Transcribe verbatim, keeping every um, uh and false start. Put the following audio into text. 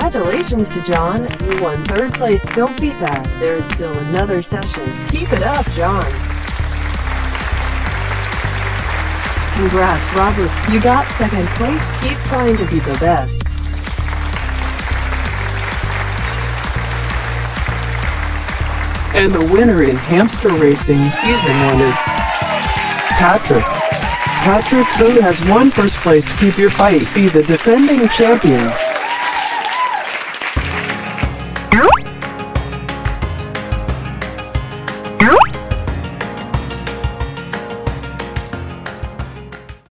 Congratulations to John, you won third place. Don't be sad, there is still another session. Keep it up, John. Congrats, Robert, you got second place. Keep trying to be the best. And the winner in hamster racing season one is Patrick. Patrick, who has won first place. Keep your fight, be the defending champion.